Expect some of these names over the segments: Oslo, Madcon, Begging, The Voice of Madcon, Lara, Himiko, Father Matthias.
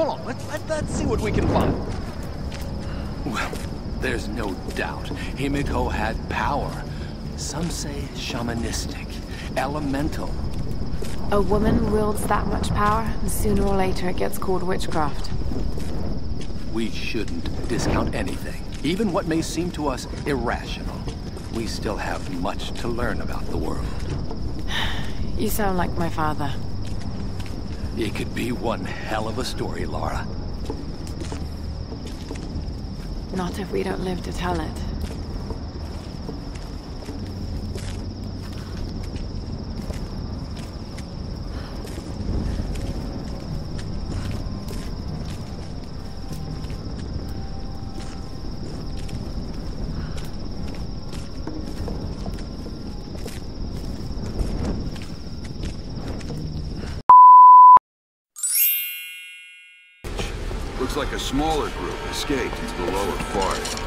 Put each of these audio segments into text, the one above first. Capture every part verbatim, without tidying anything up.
Come along, let's, let, let's see what we can find. Well, there's no doubt Himiko had power. Some say shamanistic, elemental. A woman wields that much power, and sooner or later it gets called witchcraft. We shouldn't discount anything, even what may seem to us irrational. We still have much to learn about the world. You sound like my father. It could be one hell of a story, Lara. Not if we don't live to tell it. Looks like a smaller group escaped into the lower part.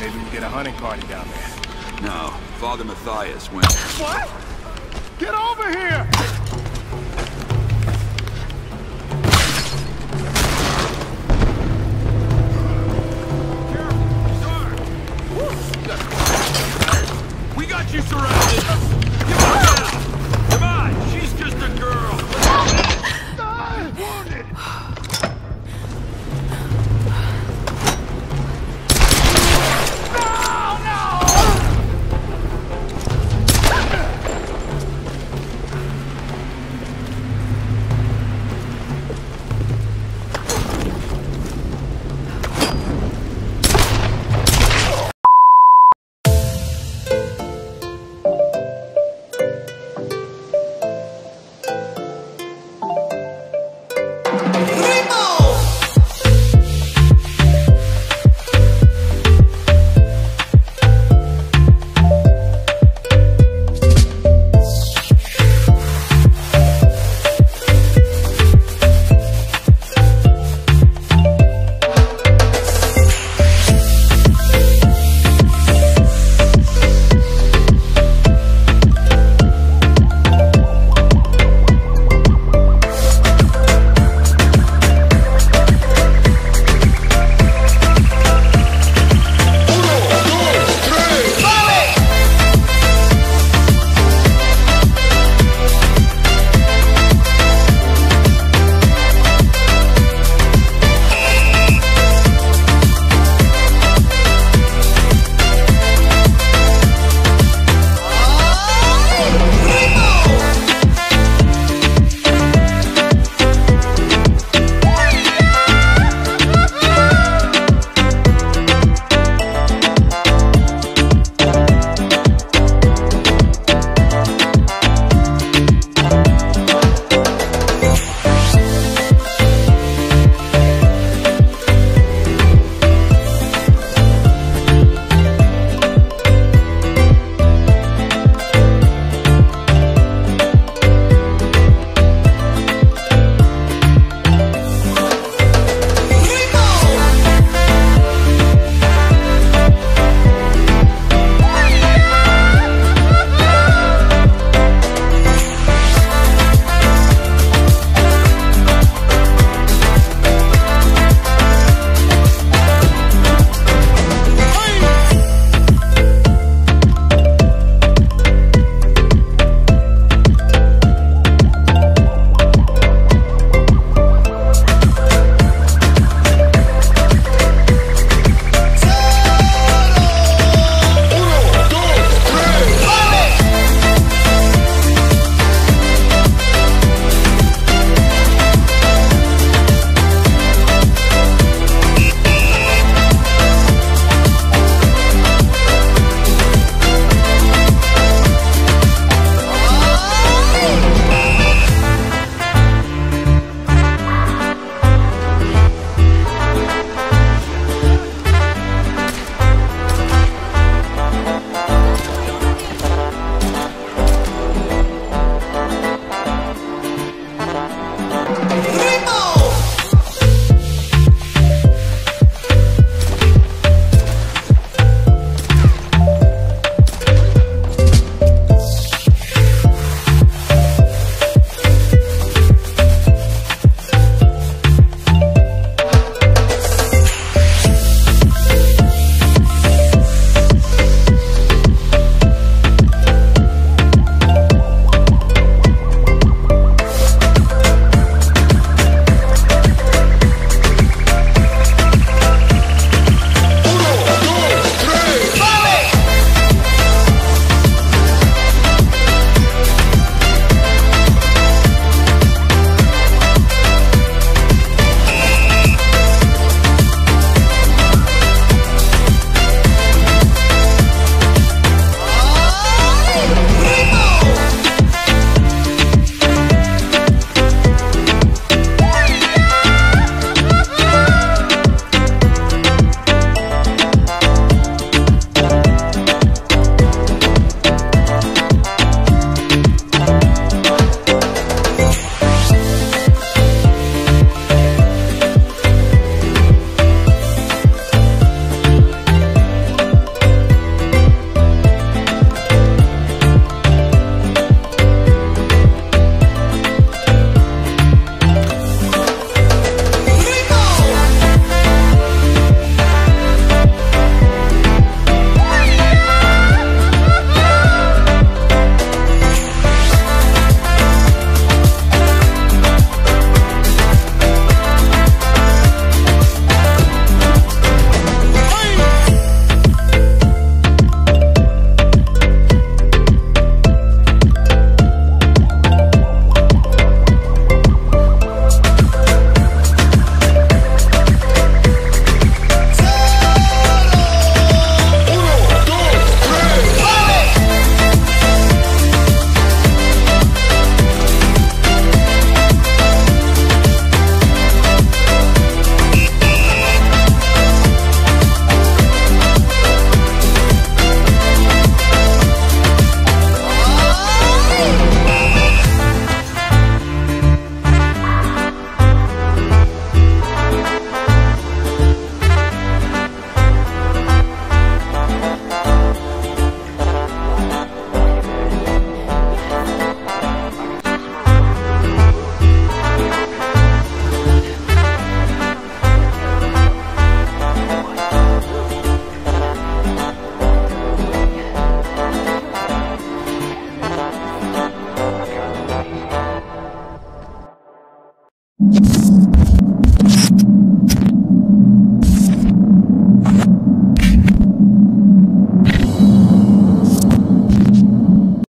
Maybe we get a hunting party down there. No, Father Matthias went. What? Get over here!